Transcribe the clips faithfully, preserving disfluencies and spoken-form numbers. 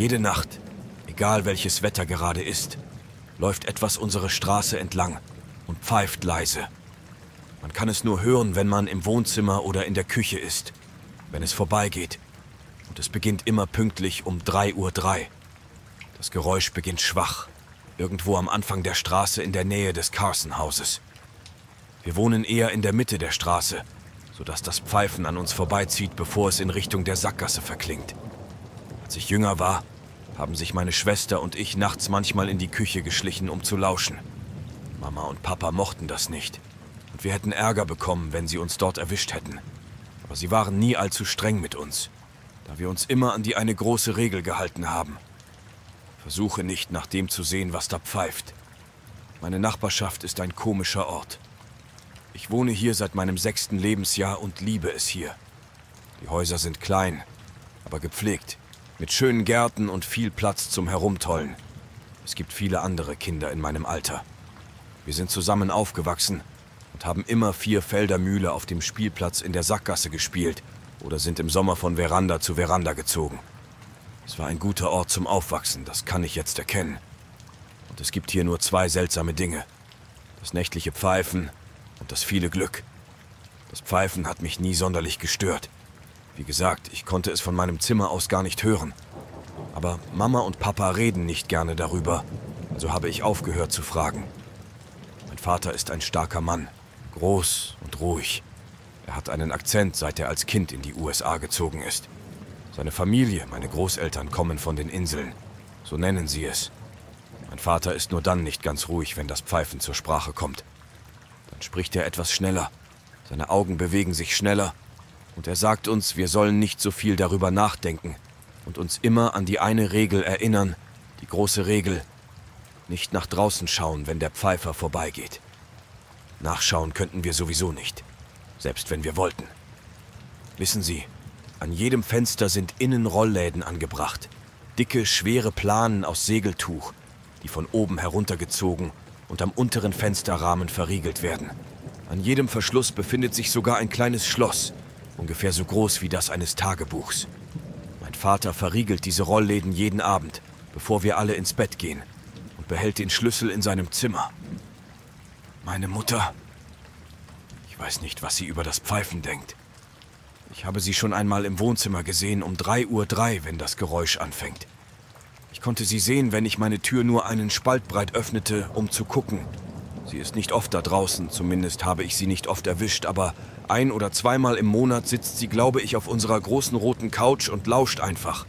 Jede Nacht, egal welches Wetter gerade ist, läuft etwas unsere Straße entlang und pfeift leise. Man kann es nur hören, wenn man im Wohnzimmer oder in der Küche ist, wenn es vorbeigeht. Und es beginnt immer pünktlich um drei Uhr drei. Das Geräusch beginnt schwach, irgendwo am Anfang der Straße in der Nähe des Carson-Hauses. Wir wohnen eher in der Mitte der Straße, sodass das Pfeifen an uns vorbeizieht, bevor es in Richtung der Sackgasse verklingt. Als ich jünger war, haben sich meine Schwester und ich nachts manchmal in die Küche geschlichen, um zu lauschen. Mama und Papa mochten das nicht. Und wir hätten Ärger bekommen, wenn sie uns dort erwischt hätten. Aber sie waren nie allzu streng mit uns, da wir uns immer an die eine große Regel gehalten haben. Versuche nicht, nach dem zu sehen, was da pfeift. Meine Nachbarschaft ist ein komischer Ort. Ich wohne hier seit meinem sechsten Lebensjahr und liebe es hier. Die Häuser sind klein, aber gepflegt, mit schönen Gärten und viel Platz zum Herumtollen. Es gibt viele andere Kinder in meinem Alter. Wir sind zusammen aufgewachsen und haben immer vier Feldermühle auf dem Spielplatz in der Sackgasse gespielt oder sind im Sommer von Veranda zu Veranda gezogen. Es war ein guter Ort zum Aufwachsen, das kann ich jetzt erkennen. Und es gibt hier nur zwei seltsame Dinge: das nächtliche Pfeifen und das viele Glück. Das Pfeifen hat mich nie sonderlich gestört. Wie gesagt, ich konnte es von meinem Zimmer aus gar nicht hören. Aber Mama und Papa reden nicht gerne darüber, also habe ich aufgehört zu fragen. Mein Vater ist ein starker Mann, groß und ruhig. Er hat einen Akzent, seit er als Kind in die U S A gezogen ist. Seine Familie, meine Großeltern, kommen von den Inseln. So nennen sie es. Mein Vater ist nur dann nicht ganz ruhig, wenn das Pfeifen zur Sprache kommt. Dann spricht er etwas schneller. Seine Augen bewegen sich schneller. Und er sagt uns, wir sollen nicht so viel darüber nachdenken und uns immer an die eine Regel erinnern, die große Regel: nicht nach draußen schauen, wenn der Pfeifer vorbeigeht. Nachschauen könnten wir sowieso nicht, selbst wenn wir wollten. Wissen Sie, an jedem Fenster sind Innenrollläden angebracht. Dicke, schwere Planen aus Segeltuch, die von oben heruntergezogen und am unteren Fensterrahmen verriegelt werden. An jedem Verschluss befindet sich sogar ein kleines Schloss, ungefähr so groß wie das eines Tagebuchs. Mein Vater verriegelt diese Rollläden jeden Abend, bevor wir alle ins Bett gehen, und behält den Schlüssel in seinem Zimmer. Meine Mutter, ich weiß nicht, was sie über das Pfeifen denkt. Ich habe sie schon einmal im Wohnzimmer gesehen, um drei Uhr drei, wenn das Geräusch anfängt. Ich konnte sie sehen, wenn ich meine Tür nur einen Spalt breit öffnete, um zu gucken. Sie ist nicht oft da draußen, zumindest habe ich sie nicht oft erwischt, aber ein- oder zweimal im Monat sitzt sie, glaube ich, auf unserer großen roten Couch und lauscht einfach.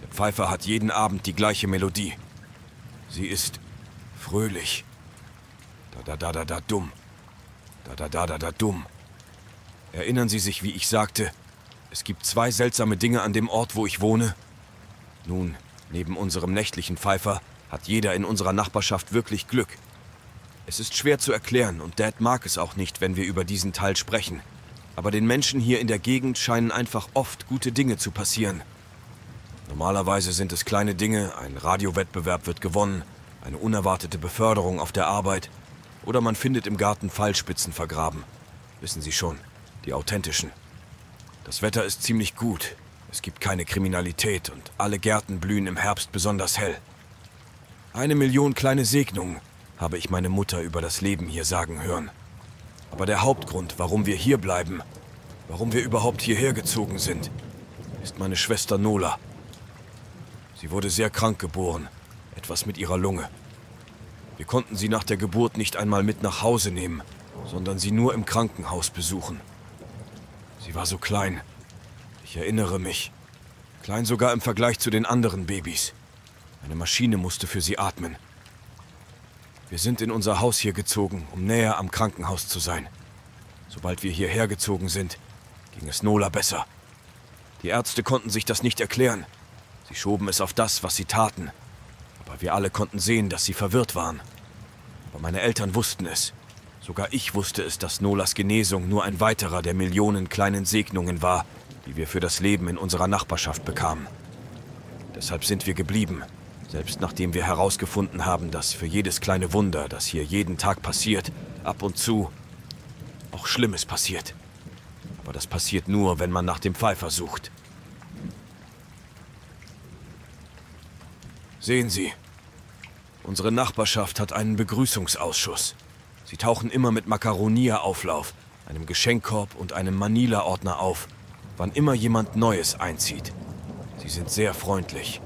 Der Pfeifer hat jeden Abend die gleiche Melodie. Sie ist fröhlich. Da-da-da-da-da-dumm. Da-da-da-da-da-dumm. Erinnern Sie sich, wie ich sagte, es gibt zwei seltsame Dinge an dem Ort, wo ich wohne? Nun, neben unserem nächtlichen Pfeifer hat jeder in unserer Nachbarschaft wirklich Glück. Es ist schwer zu erklären und Dad mag es auch nicht, wenn wir über diesen Teil sprechen. Aber den Menschen hier in der Gegend scheinen einfach oft gute Dinge zu passieren. Normalerweise sind es kleine Dinge, ein Radiowettbewerb wird gewonnen, eine unerwartete Beförderung auf der Arbeit oder man findet im Garten Pfeilspitzen vergraben. Wissen Sie schon. Die authentischen. Das Wetter ist ziemlich gut. Es gibt keine Kriminalität und alle Gärten blühen im Herbst besonders hell. Eine Million kleine Segnungen habe ich meine Mutter über das Leben hier sagen hören. Aber der Hauptgrund, warum wir hier bleiben, warum wir überhaupt hierher gezogen sind, ist meine Schwester Nola. Sie wurde sehr krank geboren, etwas mit ihrer Lunge. Wir konnten sie nach der Geburt nicht einmal mit nach Hause nehmen, sondern sie nur im Krankenhaus besuchen. Sie war so klein. Ich erinnere mich. Klein sogar im Vergleich zu den anderen Babys. Eine Maschine musste für sie atmen. Wir sind in unser Haus hier gezogen, um näher am Krankenhaus zu sein. Sobald wir hierher gezogen sind, ging es Nola besser. Die Ärzte konnten sich das nicht erklären. Sie schoben es auf das, was sie taten. Aber wir alle konnten sehen, dass sie verwirrt waren. Aber meine Eltern wussten es. Sogar ich wusste es, dass Nolas Genesung nur ein weiterer der Millionen kleinen Segnungen war, die wir für das Leben in unserer Nachbarschaft bekamen. Deshalb sind wir geblieben, selbst nachdem wir herausgefunden haben, dass für jedes kleine Wunder, das hier jeden Tag passiert, ab und zu auch Schlimmes passiert. Aber das passiert nur, wenn man nach dem Pfeifer sucht. Sehen Sie, unsere Nachbarschaft hat einen Begrüßungsausschuss. Sie tauchen immer mit Makaronia-Auflauf, einem Geschenkkorb und einem Manila-Ordner auf, wann immer jemand Neues einzieht. Sie sind sehr freundlich.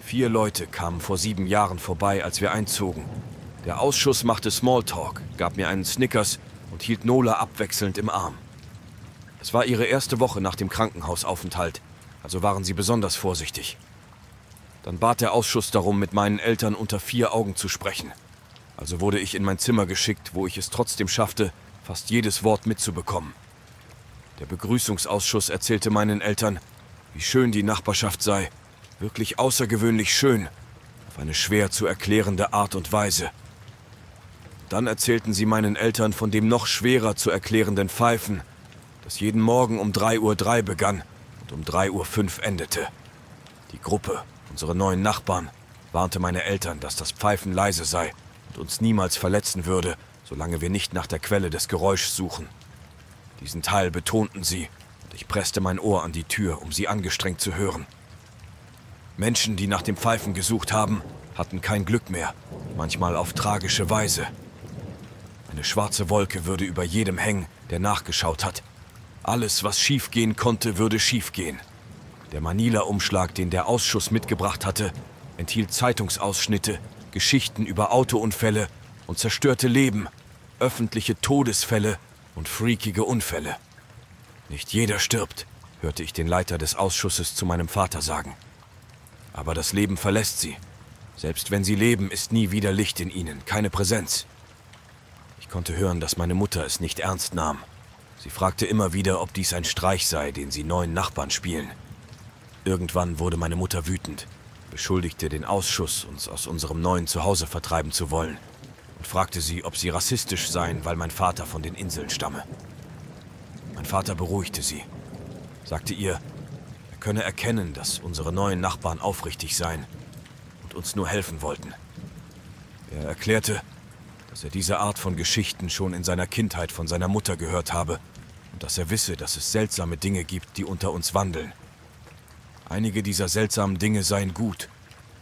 Vier Leute kamen vor sieben Jahren vorbei, als wir einzogen. Der Ausschuss machte Smalltalk, gab mir einen Snickers und hielt Nola abwechselnd im Arm. Es war ihre erste Woche nach dem Krankenhausaufenthalt, also waren sie besonders vorsichtig. Dann bat der Ausschuss darum, mit meinen Eltern unter vier Augen zu sprechen. Also wurde ich in mein Zimmer geschickt, wo ich es trotzdem schaffte, fast jedes Wort mitzubekommen. Der Begrüßungsausschuss erzählte meinen Eltern, wie schön die Nachbarschaft sei, wirklich außergewöhnlich schön, auf eine schwer zu erklärende Art und Weise. Dann erzählten sie meinen Eltern von dem noch schwerer zu erklärenden Pfeifen, das jeden Morgen um drei Uhr drei begann und um drei Uhr fünf endete. Die Gruppe, unsere neuen Nachbarn, warnte meine Eltern, dass das Pfeifen leise sei und uns niemals verletzen würde, solange wir nicht nach der Quelle des Geräuschs suchen. Diesen Teil betonten sie und ich presste mein Ohr an die Tür, um sie angestrengt zu hören. Menschen, die nach dem Pfeifen gesucht haben, hatten kein Glück mehr, manchmal auf tragische Weise. Eine schwarze Wolke würde über jedem hängen, der nachgeschaut hat. Alles, was schiefgehen konnte, würde schiefgehen. Der Manila-Umschlag, den der Ausschuss mitgebracht hatte, enthielt Zeitungsausschnitte, Geschichten über Autounfälle und zerstörte Leben, öffentliche Todesfälle und freakige Unfälle. Nicht jeder stirbt, hörte ich den Leiter des Ausschusses zu meinem Vater sagen. Aber das Leben verlässt sie. Selbst wenn sie leben, ist nie wieder Licht in ihnen, keine Präsenz. Ich konnte hören, dass meine Mutter es nicht ernst nahm. Sie fragte immer wieder, ob dies ein Streich sei, den sie neuen Nachbarn spielen. Irgendwann wurde meine Mutter wütend, beschuldigte den Ausschuss, uns aus unserem neuen Zuhause vertreiben zu wollen und fragte sie, ob sie rassistisch seien, weil mein Vater von den Inseln stamme. Mein Vater beruhigte sie, sagte ihr, er könne erkennen, dass unsere neuen Nachbarn aufrichtig seien und uns nur helfen wollten. Er erklärte, dass er diese Art von Geschichten schon in seiner Kindheit von seiner Mutter gehört habe und dass er wisse, dass es seltsame Dinge gibt, die unter uns wandeln. Einige dieser seltsamen Dinge seien gut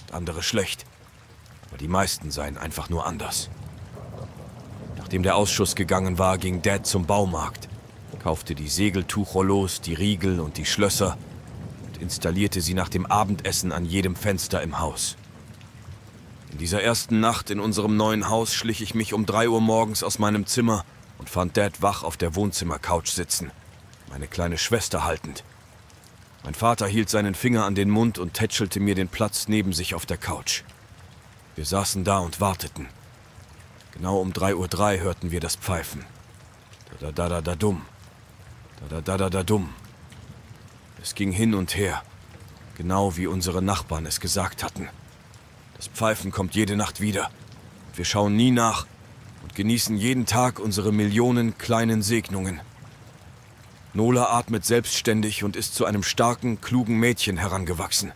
und andere schlecht, aber die meisten seien einfach nur anders. Nachdem der Ausschuss gegangen war, ging Dad zum Baumarkt, kaufte die Segeltuchrollos, die Riegel und die Schlösser und installierte sie nach dem Abendessen an jedem Fenster im Haus. In dieser ersten Nacht in unserem neuen Haus schlich ich mich um drei Uhr morgens aus meinem Zimmer und fand Dad wach auf der Wohnzimmercouch sitzen, meine kleine Schwester haltend. Mein Vater hielt seinen Finger an den Mund und tätschelte mir den Platz neben sich auf der Couch. Wir saßen da und warteten. Genau um drei Uhr drei hörten wir das Pfeifen. Da-da-da-da-da-dumm. Da-da-da-da-da-dumm. Es ging hin und her, genau wie unsere Nachbarn es gesagt hatten. Das Pfeifen kommt jede Nacht wieder. Wir schauen nie nach und genießen jeden Tag unsere Millionen kleinen Segnungen. Nola atmet selbstständig und ist zu einem starken, klugen Mädchen herangewachsen.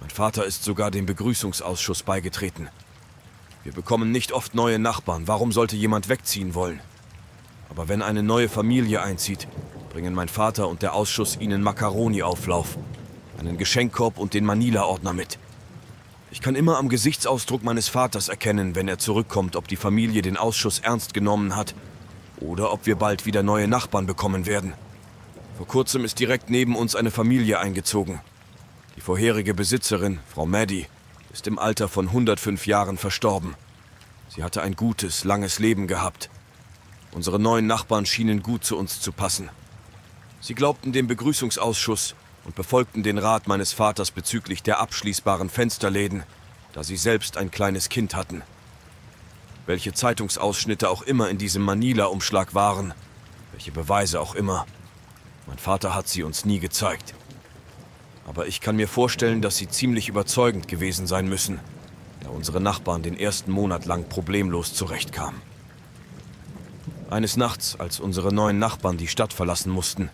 Mein Vater ist sogar dem Begrüßungsausschuss beigetreten. Wir bekommen nicht oft neue Nachbarn. Warum sollte jemand wegziehen wollen? Aber wenn eine neue Familie einzieht, bringen mein Vater und der Ausschuss ihnen Makaroni-Auflauf, einen Geschenkkorb und den Manila-Ordner mit. Ich kann immer am Gesichtsausdruck meines Vaters erkennen, wenn er zurückkommt, ob die Familie den Ausschuss ernst genommen hat oder ob wir bald wieder neue Nachbarn bekommen werden. Vor kurzem ist direkt neben uns eine Familie eingezogen. Die vorherige Besitzerin, Frau Maddie, ist im Alter von hundertfünf Jahren verstorben. Sie hatte ein gutes, langes Leben gehabt. Unsere neuen Nachbarn schienen gut zu uns zu passen. Sie glaubten dem Begrüßungsausschuss und befolgten den Rat meines Vaters bezüglich der abschließbaren Fensterläden, da sie selbst ein kleines Kind hatten. Welche Zeitungsausschnitte auch immer in diesem Manila-Umschlag waren, welche Beweise auch immer, mein Vater hat sie uns nie gezeigt. Aber ich kann mir vorstellen, dass sie ziemlich überzeugend gewesen sein müssen, da unsere Nachbarn den ersten Monat lang problemlos zurechtkamen. Eines Nachts, als unsere neuen Nachbarn die Stadt verlassen mussten,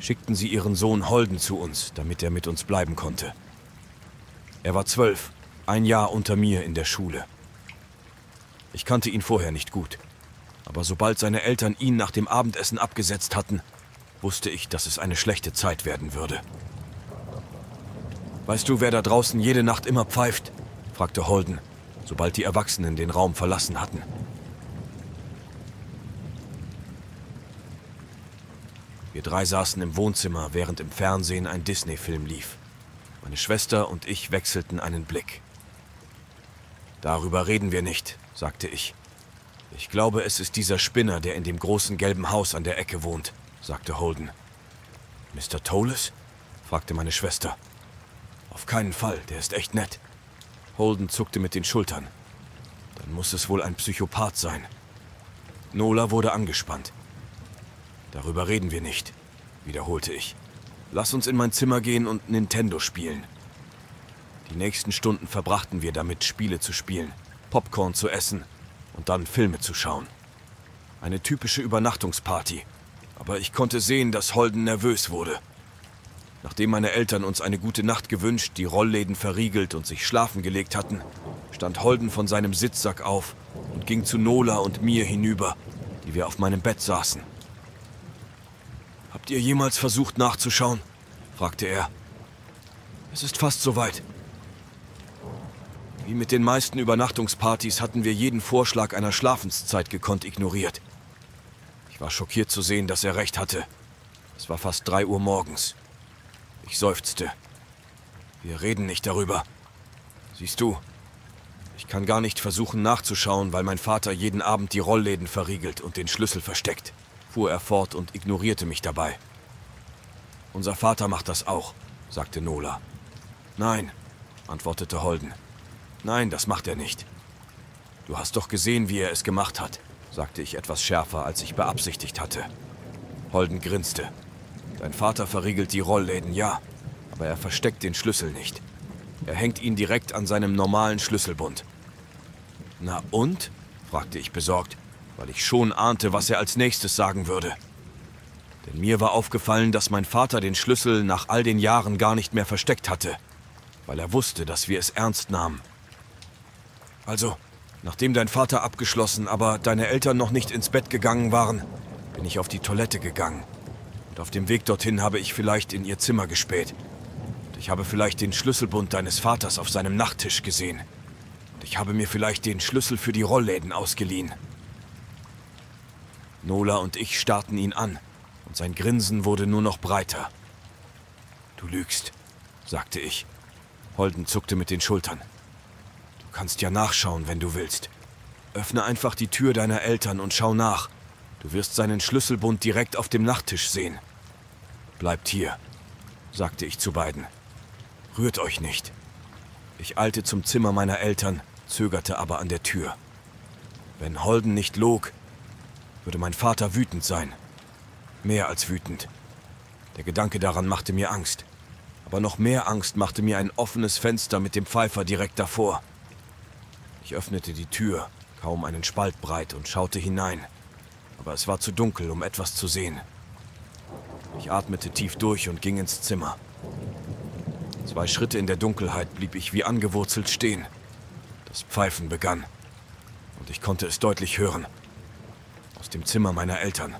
schickten sie ihren Sohn Holden zu uns, damit er mit uns bleiben konnte. Er war zwölf, ein Jahr unter mir in der Schule. Ich kannte ihn vorher nicht gut, aber sobald seine Eltern ihn nach dem Abendessen abgesetzt hatten, wusste ich, dass es eine schlechte Zeit werden würde. Weißt du, wer da draußen jede Nacht immer pfeift? Fragte Holden, sobald die Erwachsenen den Raum verlassen hatten. Wir drei saßen im Wohnzimmer, während im Fernsehen ein Disney-Film lief. Meine Schwester und ich wechselten einen Blick. Darüber reden wir nicht, sagte ich. Ich glaube, es ist dieser Spinner, der in dem großen gelben Haus an der Ecke wohnt, sagte Holden. Mister Toles? Fragte meine Schwester. Auf keinen Fall, der ist echt nett. Holden zuckte mit den Schultern. Dann muss es wohl ein Psychopath sein. Nola wurde angespannt. Darüber reden wir nicht, wiederholte ich. Lass uns in mein Zimmer gehen und Nintendo spielen. Die nächsten Stunden verbrachten wir damit, Spiele zu spielen, Popcorn zu essen und dann Filme zu schauen. Eine typische Übernachtungsparty, aber ich konnte sehen, dass Holden nervös wurde. Nachdem meine Eltern uns eine gute Nacht gewünscht, die Rollläden verriegelt und sich schlafen gelegt hatten, stand Holden von seinem Sitzsack auf und ging zu Nola und mir hinüber, die wir auf meinem Bett saßen. »Habt ihr jemals versucht nachzuschauen?« fragte er. »Es ist fast soweit.« Wie mit den meisten Übernachtungspartys hatten wir jeden Vorschlag einer Schlafenszeit gekonnt ignoriert. Ich war schockiert zu sehen, dass er recht hatte. Es war fast drei Uhr morgens. Ich seufzte. Wir reden nicht darüber. Siehst du, ich kann gar nicht versuchen nachzuschauen, weil mein Vater jeden Abend die Rollläden verriegelt und den Schlüssel versteckt, fuhr er fort und ignorierte mich dabei. Unser Vater macht das auch, sagte Nola. Nein, antwortete Holden. Nein, das macht er nicht. Du hast doch gesehen, wie er es gemacht hat, sagte ich etwas schärfer, als ich beabsichtigt hatte. Holden grinste. Dein Vater verriegelt die Rollläden, ja, aber er versteckt den Schlüssel nicht. Er hängt ihn direkt an seinem normalen Schlüsselbund. Na und? Fragte ich besorgt, weil ich schon ahnte, was er als nächstes sagen würde. Denn mir war aufgefallen, dass mein Vater den Schlüssel nach all den Jahren gar nicht mehr versteckt hatte, weil er wusste, dass wir es ernst nahmen. Also, nachdem dein Vater abgeschlossen, aber deine Eltern noch nicht ins Bett gegangen waren, bin ich auf die Toilette gegangen. Und auf dem Weg dorthin habe ich vielleicht in ihr Zimmer gespäht. Und ich habe vielleicht den Schlüsselbund deines Vaters auf seinem Nachttisch gesehen. Und ich habe mir vielleicht den Schlüssel für die Rollläden ausgeliehen. Nola und ich starrten ihn an, und sein Grinsen wurde nur noch breiter. Du lügst, sagte ich. Holden zuckte mit den Schultern. Du kannst ja nachschauen, wenn du willst. Öffne einfach die Tür deiner Eltern und schau nach. Du wirst seinen Schlüsselbund direkt auf dem Nachttisch sehen. Bleibt hier, sagte ich zu beiden. Rührt euch nicht. Ich eilte zum Zimmer meiner Eltern, zögerte aber an der Tür. Wenn Holden nicht log, würde mein Vater wütend sein. Mehr als wütend. Der Gedanke daran machte mir Angst. Aber noch mehr Angst machte mir ein offenes Fenster mit dem Pfeifer direkt davor. Ich öffnete die Tür, kaum einen Spalt breit, und schaute hinein. Aber es war zu dunkel, um etwas zu sehen. Ich atmete tief durch und ging ins Zimmer. Zwei Schritte in der Dunkelheit blieb ich wie angewurzelt stehen. Das Pfeifen begann. Und ich konnte es deutlich hören. Aus dem Zimmer meiner Eltern.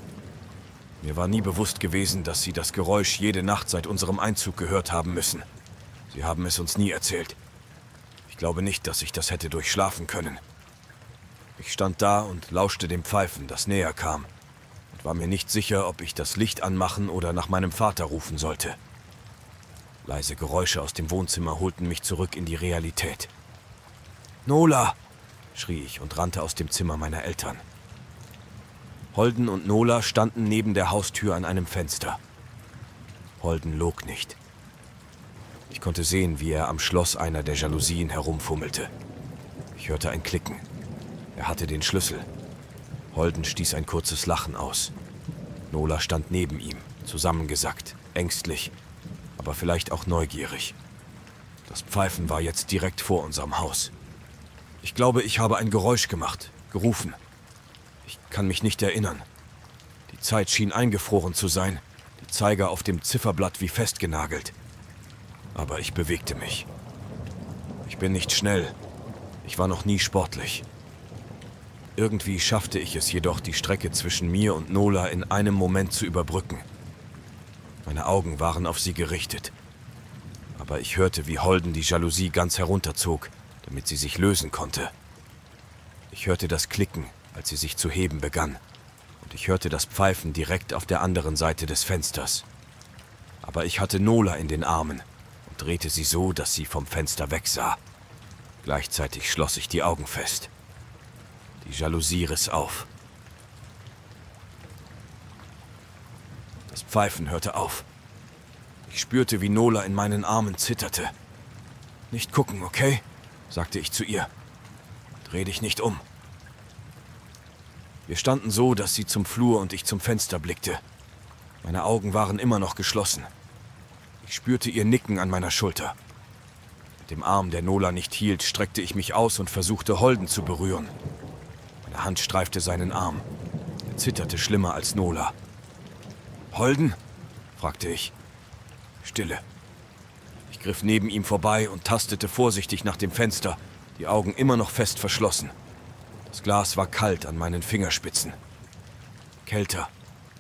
Mir war nie bewusst gewesen, dass sie das Geräusch jede Nacht seit unserem Einzug gehört haben müssen. Sie haben es uns nie erzählt. Ich glaube nicht, dass ich das hätte durchschlafen können. Ich stand da und lauschte dem Pfeifen, das näher kam, und war mir nicht sicher, ob ich das Licht anmachen oder nach meinem Vater rufen sollte. Leise Geräusche aus dem Wohnzimmer holten mich zurück in die Realität. »Nola!« schrie ich und rannte aus dem Zimmer meiner Eltern. Holden und Nola standen neben der Haustür an einem Fenster. Holden log nicht. Ich konnte sehen, wie er am Schloss einer der Jalousien herumfummelte. Ich hörte ein Klicken. Er hatte den Schlüssel. Holden stieß ein kurzes Lachen aus. Nola stand neben ihm, zusammengesackt, ängstlich, aber vielleicht auch neugierig. Das Pfeifen war jetzt direkt vor unserem Haus. Ich glaube, ich habe ein Geräusch gemacht, gerufen. Ich kann mich nicht erinnern. Die Zeit schien eingefroren zu sein, die Zeiger auf dem Zifferblatt wie festgenagelt. Aber ich bewegte mich. Ich bin nicht schnell. Ich war noch nie sportlich. Irgendwie schaffte ich es jedoch, die Strecke zwischen mir und Nola in einem Moment zu überbrücken. Meine Augen waren auf sie gerichtet. aber ich hörte, wie Holden die Jalousie ganz herunterzog, damit sie sich lösen konnte. Ich hörte das Klicken, als sie sich zu heben begann, und ich hörte das Pfeifen direkt auf der anderen Seite des Fensters. Aber ich hatte Nola in den Armen und drehte sie so, dass sie vom Fenster wegsah. Gleichzeitig schloss ich die Augen fest. Die Jalousie riss auf. Das Pfeifen hörte auf. Ich spürte, wie Nola in meinen Armen zitterte. »Nicht gucken, okay?« sagte ich zu ihr. »Dreh dich nicht um.« Wir standen so, dass sie zum Flur und ich zum Fenster blickte. Meine Augen waren immer noch geschlossen. Ich spürte ihr Nicken an meiner Schulter. Mit dem Arm, der Nola nicht hielt, streckte ich mich aus und versuchte, Holden zu berühren. Meine Hand streifte seinen Arm. Er zitterte schlimmer als Nola. »Holden?« fragte ich. Stille. Ich griff neben ihm vorbei und tastete vorsichtig nach dem Fenster, die Augen immer noch fest verschlossen. Das Glas war kalt an meinen Fingerspitzen. Kälter,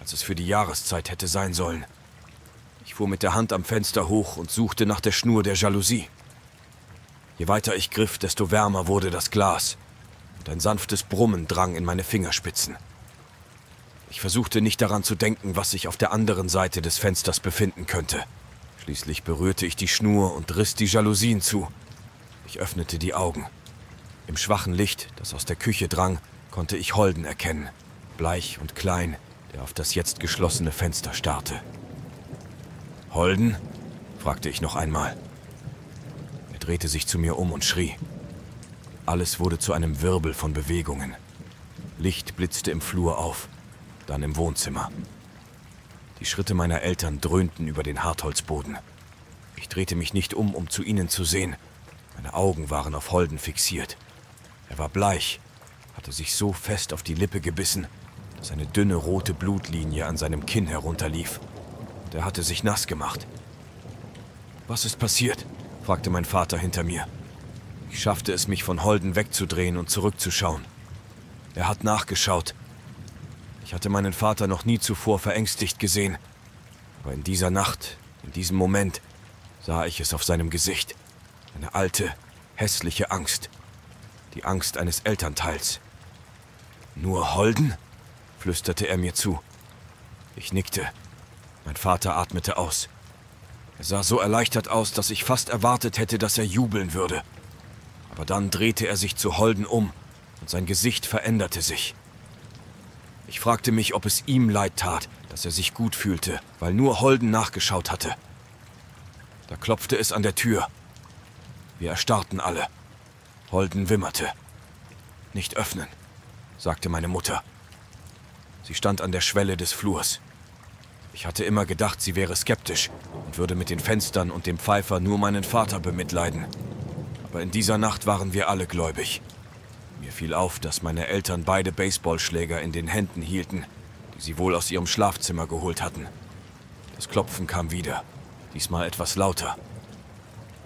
als es für die Jahreszeit hätte sein sollen. Ich fuhr mit der Hand am Fenster hoch und suchte nach der Schnur der Jalousie. Je weiter ich griff, desto wärmer wurde das Glas, und ein sanftes Brummen drang in meine Fingerspitzen. Ich versuchte nicht daran zu denken, was sich auf der anderen Seite des Fensters befinden könnte. Schließlich berührte ich die Schnur und riss die Jalousien zu. Ich öffnete die Augen. Im schwachen Licht, das aus der Küche drang, konnte ich Holden erkennen, bleich und klein, der auf das jetzt geschlossene Fenster starrte. »Holden?« fragte ich noch einmal. Er drehte sich zu mir um und schrie. Alles wurde zu einem Wirbel von Bewegungen. Licht blitzte im Flur auf, dann im Wohnzimmer. Die Schritte meiner Eltern dröhnten über den Hartholzboden. Ich drehte mich nicht um, um zu ihnen zu sehen. Meine Augen waren auf Holden fixiert. Er war bleich, hatte sich so fest auf die Lippe gebissen, dass eine dünne rote Blutlinie an seinem Kinn herunterlief. Und er hatte sich nass gemacht. »Was ist passiert?« fragte mein Vater hinter mir. Ich schaffte es, mich von Holden wegzudrehen und zurückzuschauen. Er hat nachgeschaut. Ich hatte meinen Vater noch nie zuvor verängstigt gesehen, aber in dieser Nacht, in diesem Moment, sah ich es auf seinem Gesicht. Eine alte, hässliche Angst. Die Angst eines Elternteils. »Nur Holden?« flüsterte er mir zu. Ich nickte. Mein Vater atmete aus. Er sah so erleichtert aus, dass ich fast erwartet hätte, dass er jubeln würde. Aber dann drehte er sich zu Holden um und sein Gesicht veränderte sich. Ich fragte mich, ob es ihm leid tat, dass er sich gut fühlte, weil nur Holden nachgeschaut hatte. Da klopfte es an der Tür. Wir erstarrten alle. Holden wimmerte. »Nicht öffnen«, sagte meine Mutter. Sie stand an der Schwelle des Flurs. Ich hatte immer gedacht, sie wäre skeptisch und würde mit den Fenstern und dem Pfeifer nur meinen Vater bemitleiden. Aber in dieser Nacht waren wir alle gläubig. Mir fiel auf, dass meine Eltern beide Baseballschläger in den Händen hielten, die sie wohl aus ihrem Schlafzimmer geholt hatten. Das Klopfen kam wieder, diesmal etwas lauter.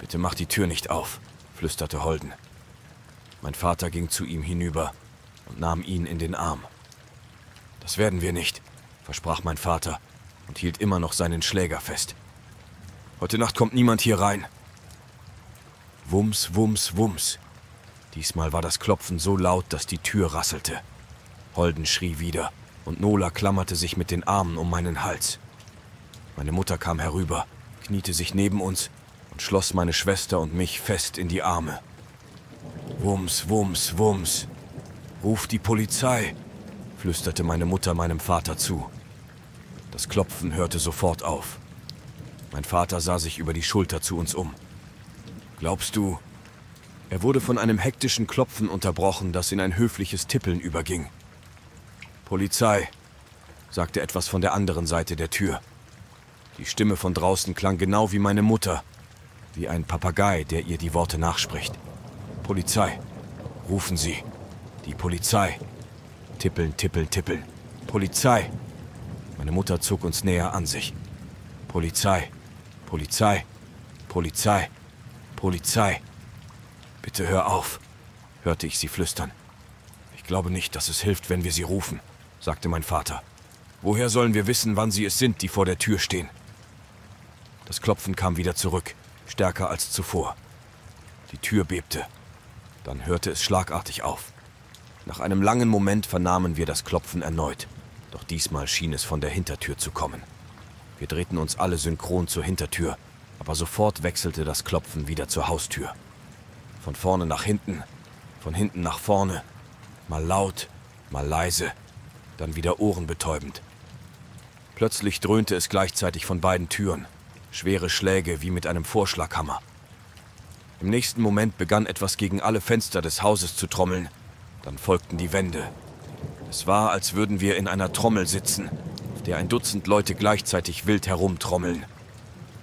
»Bitte mach die Tür nicht auf«, flüsterte Holden. Mein Vater ging zu ihm hinüber und nahm ihn in den Arm. »Das werden wir nicht«, versprach mein Vater und hielt immer noch seinen Schläger fest. »Heute Nacht kommt niemand hier rein.« Wumms, wumms, wumms. Diesmal war das Klopfen so laut, dass die Tür rasselte. Holden schrie wieder und Nola klammerte sich mit den Armen um meinen Hals. Meine Mutter kam herüber, kniete sich neben uns und schloss meine Schwester und mich fest in die Arme. »Wums, wums, wums. Ruf die Polizei«, flüsterte meine Mutter meinem Vater zu. Das Klopfen hörte sofort auf. Mein Vater sah sich über die Schulter zu uns um. »Glaubst du...« Er wurde von einem hektischen Klopfen unterbrochen, das in ein höfliches Tippeln überging. »Polizei«, sagte etwas von der anderen Seite der Tür. Die Stimme von draußen klang genau wie meine Mutter, wie ein Papagei, der ihr die Worte nachspricht. »Polizei, rufen Sie, die Polizei. Tippeln, tippeln, tippeln. Polizei.« Meine Mutter zog uns näher an sich. »Polizei, Polizei, Polizei, Polizei. Bitte hör auf«, hörte ich sie flüstern. »Ich glaube nicht, dass es hilft, wenn wir sie rufen«, sagte mein Vater. »Woher sollen wir wissen, wann sie es sind, die vor der Tür stehen?« Das Klopfen kam wieder zurück, stärker als zuvor. Die Tür bebte. Dann hörte es schlagartig auf. Nach einem langen Moment vernahmen wir das Klopfen erneut. Doch diesmal schien es von der Hintertür zu kommen. Wir drehten uns alle synchron zur Hintertür, aber sofort wechselte das Klopfen wieder zur Haustür. Von vorne nach hinten, von hinten nach vorne, mal laut, mal leise, dann wieder ohrenbetäubend. Plötzlich dröhnte es gleichzeitig von beiden Türen, schwere Schläge wie mit einem Vorschlaghammer. Im nächsten Moment begann etwas gegen alle Fenster des Hauses zu trommeln, dann folgten die Wände. Es war, als würden wir in einer Trommel sitzen, auf der ein Dutzend Leute gleichzeitig wild herumtrommeln.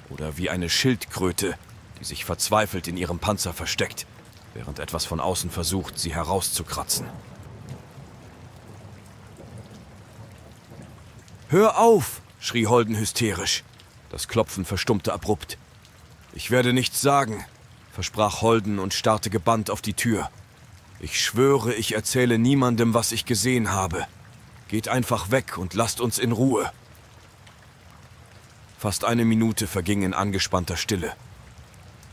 Oder wie eine Schildkröte, die sich verzweifelt in ihrem Panzer versteckt, während etwas von außen versucht, sie herauszukratzen. »Hör auf!« schrie Holden hysterisch. Das Klopfen verstummte abrupt. »Ich werde nichts sagen«, versprach Holden und starrte gebannt auf die Tür. »Ich schwöre, ich erzähle niemandem, was ich gesehen habe. Geht einfach weg und lasst uns in Ruhe.« Fast eine Minute verging in angespannter Stille.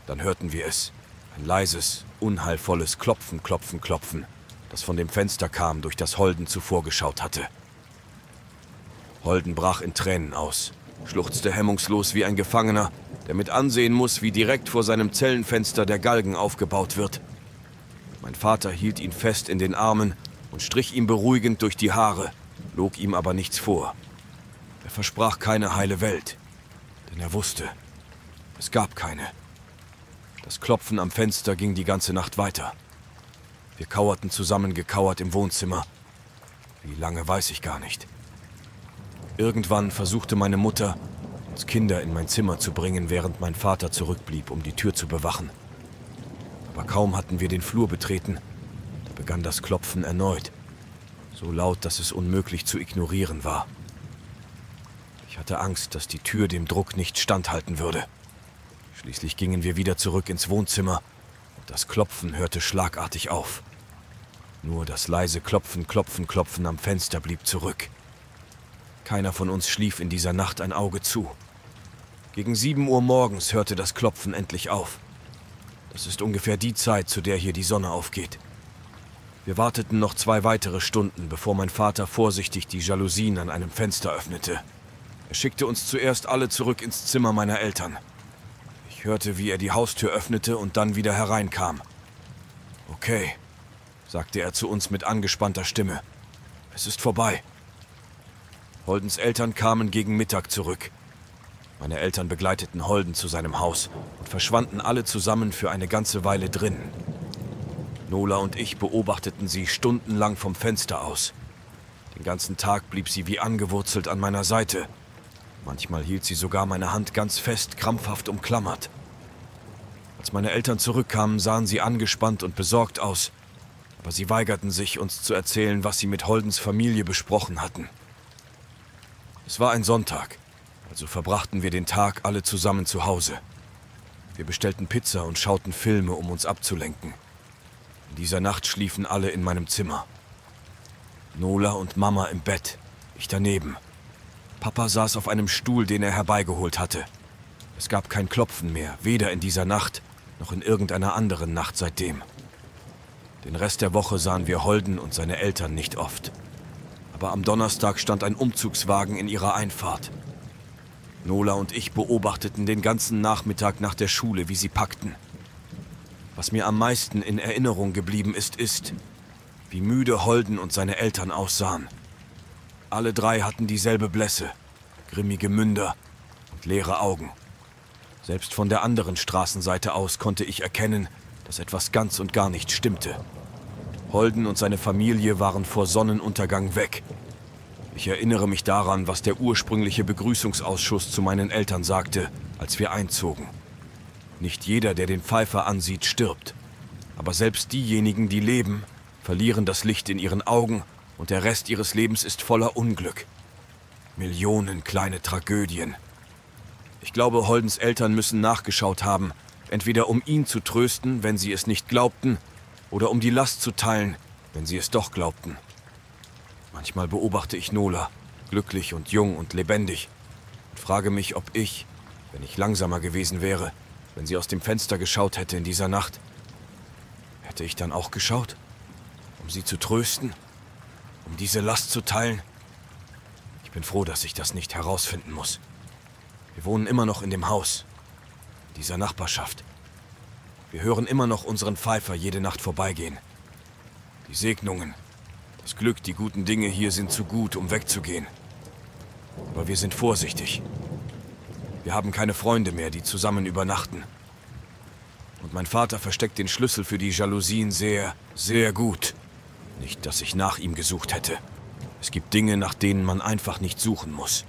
Dann hörten wir es. Ein leises, unheilvolles Klopfen, Klopfen, Klopfen, das von dem Fenster kam, durch das Holden zuvor geschaut hatte. Holden brach in Tränen aus, schluchzte hemmungslos wie ein Gefangener, der mit ansehen muss, wie direkt vor seinem Zellenfenster der Galgen aufgebaut wird. Mein Vater hielt ihn fest in den Armen und strich ihm beruhigend durch die Haare, log ihm aber nichts vor. Er versprach keine heile Welt, denn er wusste, es gab keine. Das Klopfen am Fenster ging die ganze Nacht weiter. Wir kauerten zusammengekauert im Wohnzimmer. Wie lange, weiß ich gar nicht. Irgendwann versuchte meine Mutter, uns Kinder in mein Zimmer zu bringen, während mein Vater zurückblieb, um die Tür zu bewachen. Aber kaum hatten wir den Flur betreten, da begann das Klopfen erneut, so laut, dass es unmöglich zu ignorieren war. Ich hatte Angst, dass die Tür dem Druck nicht standhalten würde. Schließlich gingen wir wieder zurück ins Wohnzimmer und das Klopfen hörte schlagartig auf. Nur das leise Klopfen, Klopfen, Klopfen am Fenster blieb zurück. Keiner von uns schlief in dieser Nacht ein Auge zu. Gegen sieben Uhr morgens hörte das Klopfen endlich auf. Das ist ungefähr die Zeit, zu der hier die Sonne aufgeht. Wir warteten noch zwei weitere Stunden, bevor mein Vater vorsichtig die Jalousien an einem Fenster öffnete. Er schickte uns zuerst alle zurück ins Zimmer meiner Eltern. Ich hörte, wie er die Haustür öffnete und dann wieder hereinkam. »Okay«, sagte er zu uns mit angespannter Stimme. »Es ist vorbei.« Holdens Eltern kamen gegen Mittag zurück. Meine Eltern begleiteten Holden zu seinem Haus und verschwanden alle zusammen für eine ganze Weile drinnen. Nola und ich beobachteten sie stundenlang vom Fenster aus. Den ganzen Tag blieb sie wie angewurzelt an meiner Seite. Manchmal hielt sie sogar meine Hand ganz fest, krampfhaft umklammert. Als meine Eltern zurückkamen, sahen sie angespannt und besorgt aus, aber sie weigerten sich, uns zu erzählen, was sie mit Holdens Familie besprochen hatten. Es war ein Sonntag, also verbrachten wir den Tag alle zusammen zu Hause. Wir bestellten Pizza und schauten Filme, um uns abzulenken. In dieser Nacht schliefen alle in meinem Zimmer. Nola und Mama im Bett, ich daneben. Papa saß auf einem Stuhl, den er herbeigeholt hatte. Es gab kein Klopfen mehr, weder in dieser Nacht noch in irgendeiner anderen Nacht seitdem. Den Rest der Woche sahen wir Holden und seine Eltern nicht oft. Aber am Donnerstag stand ein Umzugswagen in ihrer Einfahrt. Nola und ich beobachteten den ganzen Nachmittag nach der Schule, wie sie packten. Was mir am meisten in Erinnerung geblieben ist, ist, wie müde Holden und seine Eltern aussahen. Alle drei hatten dieselbe Blässe, grimmige Münder und leere Augen. Selbst von der anderen Straßenseite aus konnte ich erkennen, dass etwas ganz und gar nicht stimmte. Holden und seine Familie waren vor Sonnenuntergang weg. Ich erinnere mich daran, was der ursprüngliche Begrüßungsausschuss zu meinen Eltern sagte, als wir einzogen. Nicht jeder, der den Pfeifer ansieht, stirbt. Aber selbst diejenigen, die leben, verlieren das Licht in ihren Augen und der Rest ihres Lebens ist voller Unglück. Millionen kleine Tragödien. Ich glaube, Holdens Eltern müssen nachgeschaut haben, entweder um ihn zu trösten, wenn sie es nicht glaubten, oder um die Last zu teilen, wenn sie es doch glaubten. Manchmal beobachte ich Nola, glücklich und jung und lebendig, und frage mich, ob ich, wenn ich langsamer gewesen wäre, Wenn sie aus dem Fenster geschaut hätte in dieser Nacht, hätte ich dann auch geschaut, um sie zu trösten, um diese Last zu teilen? Ich bin froh, dass ich das nicht herausfinden muss. Wir wohnen immer noch in dem Haus, in dieser Nachbarschaft. Wir hören immer noch unseren Pfeifer jede Nacht vorbeigehen. Die Segnungen, das Glück, die guten Dinge hier sind zu gut, um wegzugehen. Aber wir sind vorsichtig. Wir haben keine Freunde mehr, die zusammen übernachten. Und mein Vater versteckt den Schlüssel für die Jalousien sehr, sehr gut. Nicht, dass ich nach ihm gesucht hätte. Es gibt Dinge, nach denen man einfach nicht suchen muss.